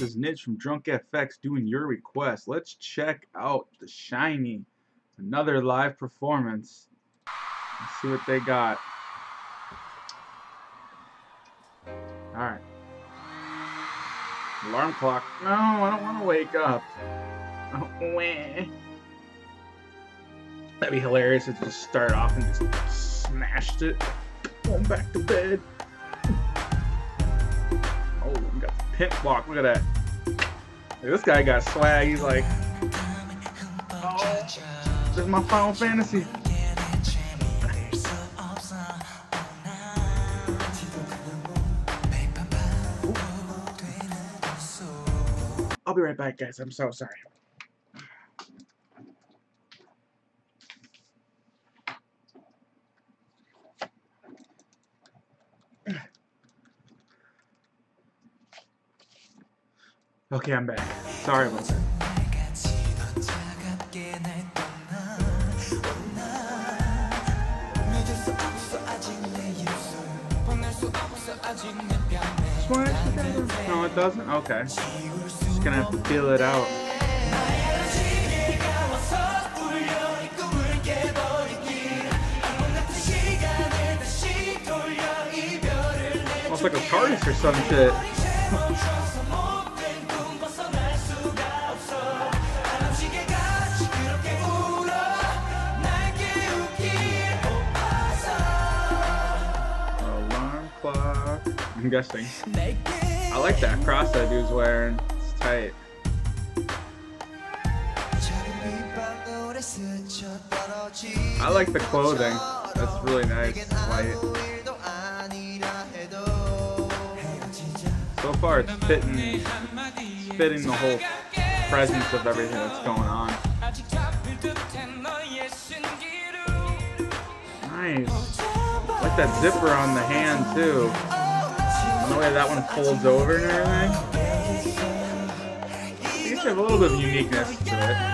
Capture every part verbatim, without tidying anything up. this is Nidge from Drunk F X doing your request. Let's check out The Shiny. Another live performance. Let's see what they got. Alright. Alarm clock. No, I don't want to wake up. Oh, that'd be hilarious if you just start off and just smashed it. Going back to bed. Oh, we got the pimp walk. Look at that. Hey, this guy got swag. He's like, oh, this is my Final Fantasy. I'll be right back, guys. I'm so sorry. Okay, I'm back. Sorry about that. No, it doesn't? Okay. Just gonna have to feel it out. Almost like a TARDIS or some shit. I'm guessing. I like that cross that dude's wearing. It's tight. I like the clothing. That's really nice. Light. So far, it's fitting, it's fitting the whole presence of everything that's going on. Nice. I like that zipper on the hand too. The way that one folds over and everything. It seems to have a little bit of uniqueness to it.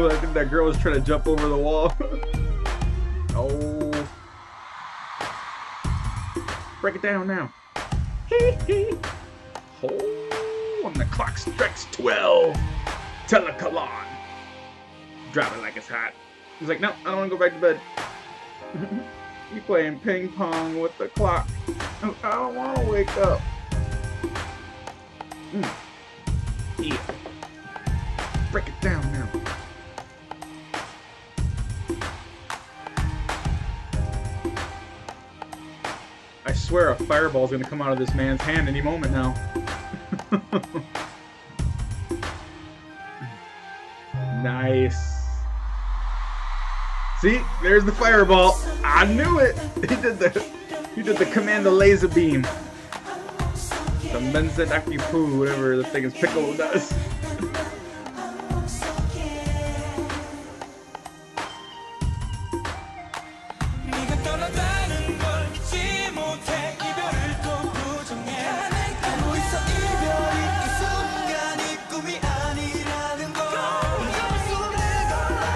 I think that girl was trying to jump over the wall. Oh. Break it down now. Oh, when the clock strikes twelve. Telecolon. Drop it like it's hot. He's like, no, I don't want to go back to bed. You playing ping pong with the clock. I don't want to wake up. Mm. Yeah. Break it down now. I swear a fireball's gonna come out of this man's hand any moment now. Nice. See, there's the fireball. I knew it. He did the he did the commando laser beam. The Menzanaki Poo, whatever the thing is Piccolo does.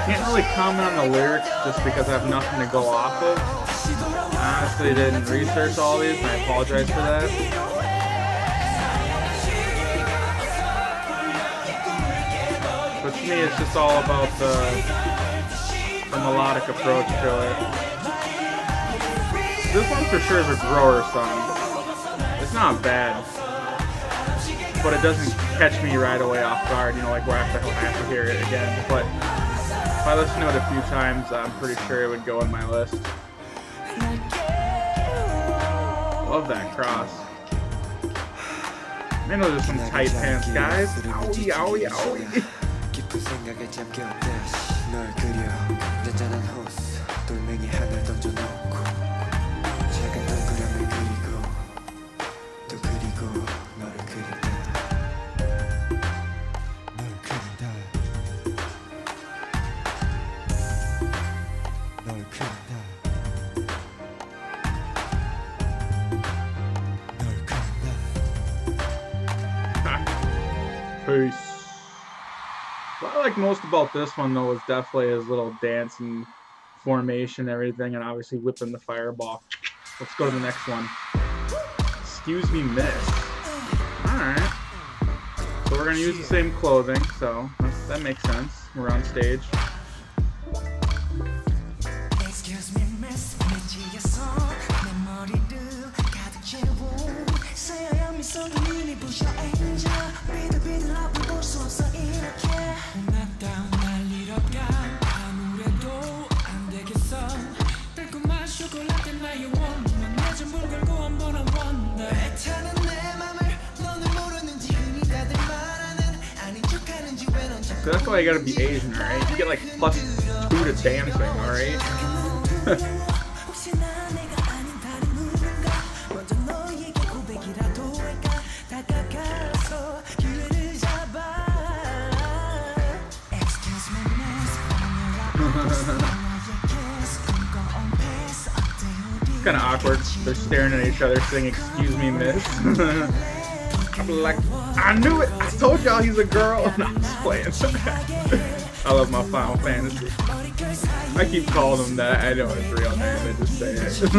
Can't really comment on the lyrics just because I have nothing to go off of. I honestly didn't research all these and I apologize for that. But to me it's just all about the, the melodic approach to it. This one for sure is a grower song. It's not bad. But it doesn't catch me right away off guard, you know, like where I have to, I have to hear it again. But if I listen to it a few times, I'm pretty sure it would go on my list. Love that cross. Man, those are some tight pants, guys. Owie, owie, owie. Kind of Peace. What I like most about this one, though, is definitely his little dance and formation, everything, and obviously whipping the fireball. Let's go to the next one. Excuse me, miss. Alright. So we're going to use the same clothing, so that's, that makes sense. We're on stage. Excuse me, miss. So that's why you gotta be Asian, alright? You get like plus two to dancing, alright? It's kinda awkward. They're staring at each other saying, excuse me, miss. I'm like, I knew it! I told y'all he's a girl! And I'm just playing. I love my Final Fantasy. I keep calling him that. I know his real name. I just say it.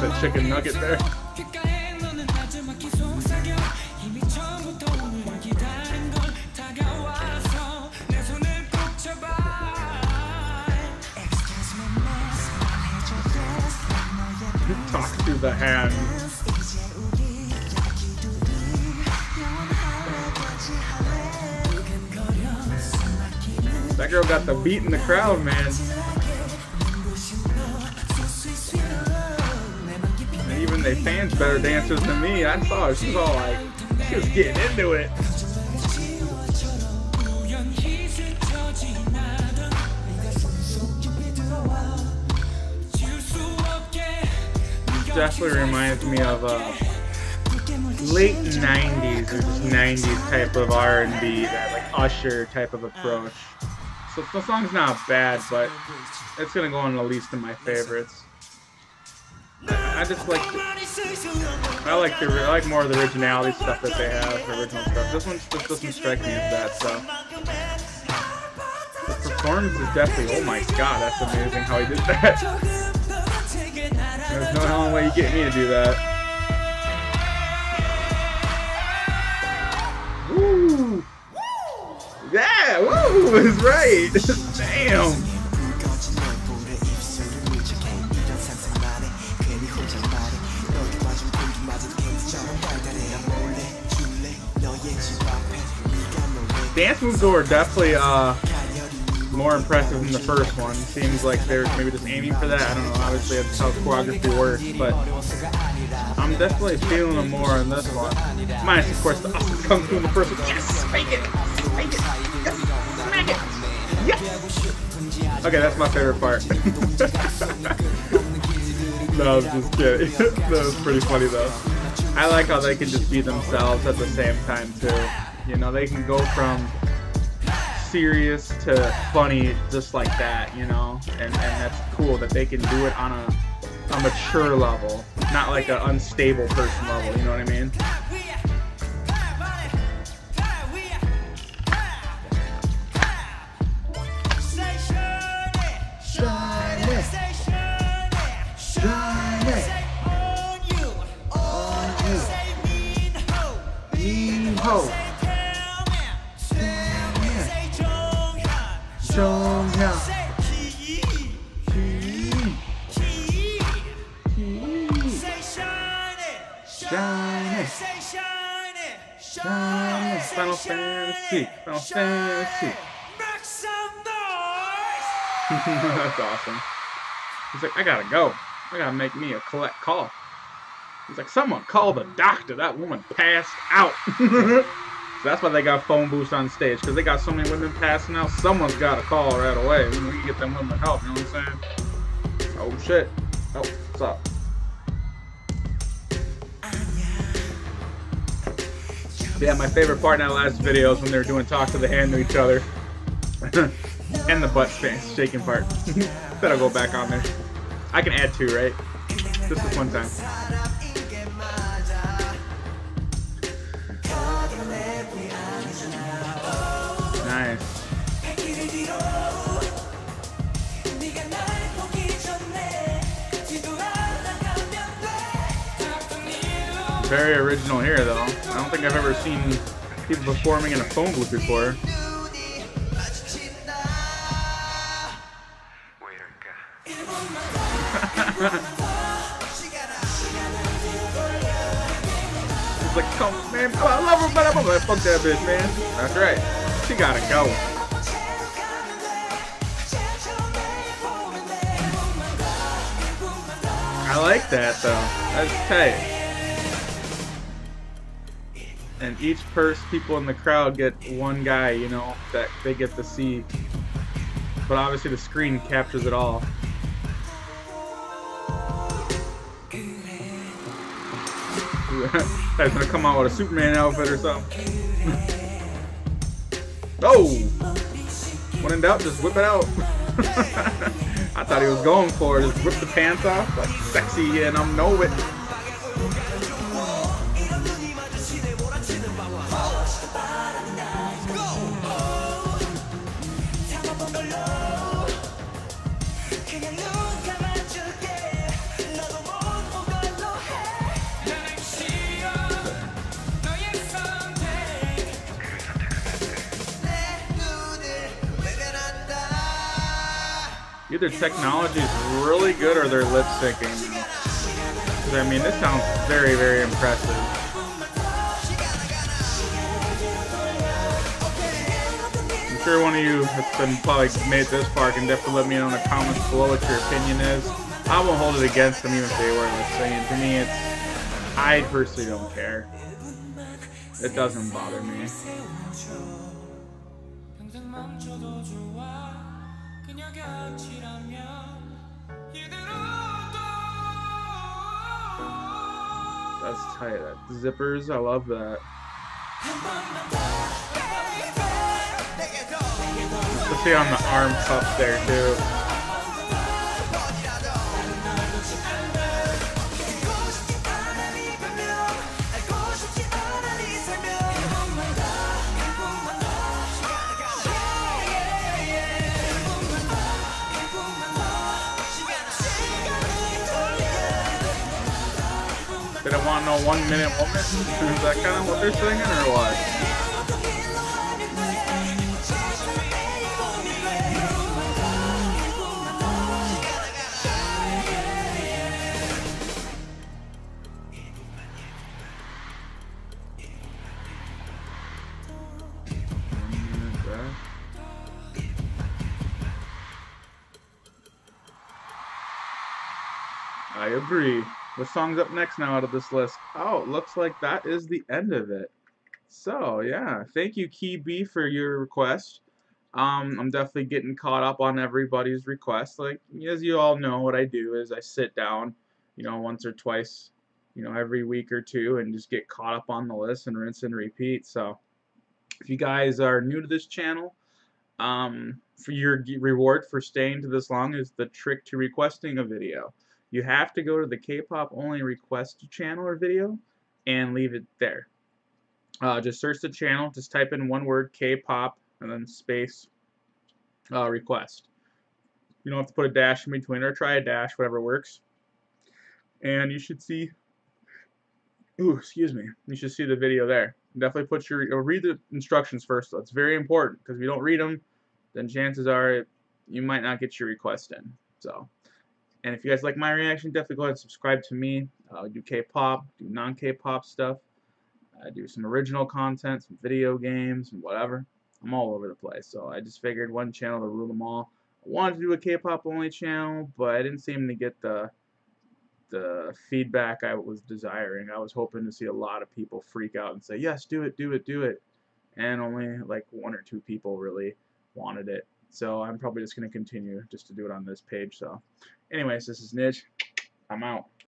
That chicken nugget there. Talk to the hand. That girl got the beat in the crowd, man. Even they fans better dancers than me. I saw her. She was all like, she was getting into it. Definitely reminds me of uh, late nineties or just nineties type of R and B, that like Usher type of approach. So the song's not bad, but it's gonna go on the least of my favorites. I just like the, I like the I like more of the originality stuff that they have, the original stuff. This one just doesn't strike me as that, so. The performance is definitely, oh my god, that's amazing how he did that. There's no hell in a way you get me to do that. Woo! Yeah, woo! That's right! Damn! Dance moves though are definitely uh, more impressive than the first one. Seems like they're maybe just aiming for that. I don't know, obviously that's how choreography works, but I'm definitely feeling them more on this one. Minus, of course, the awesome kung fu in the first one. Yes! Make it! Make it! Yes! Smack it! Yes! Okay, that's my favorite part. No, I'm just kidding. That was pretty funny though. I like how they can just be themselves at the same time too. You know, they can go from serious to funny just like that, you know, and, and that's cool that they can do it on a, a mature level, not like an unstable person level, you know what I mean? Final Fantasy, Final Fantasy. Make some noise! That's awesome. He's like, I gotta go. I gotta make me a collect call. He's like, someone call the doctor. That woman passed out. So that's why they got phone booths on stage, because they got so many women passing out. Someone's got to call right away. We can get them women help, you know what I'm saying? Oh, shit. Oh, what's up? Yeah, my favorite part in that last video is when they were doing talk to the hand to each other. And the butt face shaking part. That'll go back on there. I can add two, right? Just this one time. Nice. Very original here, though. I don't think I've ever seen people performing in a phone booth before. It's like, come on, man, I love her, but I'm gonna fuck that bitch, man. That's right. She gotta go. I like that, though. That's tight. And each purse, people in the crowd get one guy, you know, that they get to see. But obviously the screen captures it all. That's gonna come out with a Superman outfit or something. Oh! When in doubt, just whip it out. I thought he was going for it. Just rip the pants off, like sexy, and I'm no wit. Either technology is really good or they're lip syncing. Because, I mean, this sounds very, very impressive. I'm sure one of you that's been probably made this far can definitely let me know in the comments below what your opinion is. I won't hold it against them even if they weren't lip syncing. To me, it's, I personally don't care. It doesn't bother me. That's tight. That zippers, I love that. Especially on the arm cuffs there too. They don't want no one minute woman? Is that kind of what they're singing or what? I agree. What song's up next now out of this list? Oh, it looks like that is the end of it. So, yeah. Thank you, Key B, for your request. Um, I'm definitely getting caught up on everybody's requests. Like, as you all know, what I do is I sit down, you know, once or twice, you know, every week or two, and just get caught up on the list and rinse and repeat. So, if you guys are new to this channel, um, for your reward for staying to this long is the trick to requesting a video. You have to go to the K-pop only request channel or video and leave it there. Uh, just search the channel, just type in one word, K-pop, and then space uh, request. You don't have to put a dash in between or try a dash, whatever works. And you should see, ooh, excuse me, you should see the video there. Definitely put your, or read the instructions first, though. It's very important, because if you don't read them, then chances are you might not get your request in. So. And if you guys like my reaction, definitely go ahead and subscribe to me. Uh, I do K-pop, do non-K-pop stuff. I do some original content, some video games, and whatever. I'm all over the place, so I just figured one channel to rule them all. I wanted to do a K-pop only channel, but I didn't seem to get the the feedback I was desiring. I was hoping to see a lot of people freak out and say, yes, do it, do it, do it. and only like one or two people really wanted it. So I'm probably just going to continue just to do it on this page. So anyways, this is Nidge. I'm out.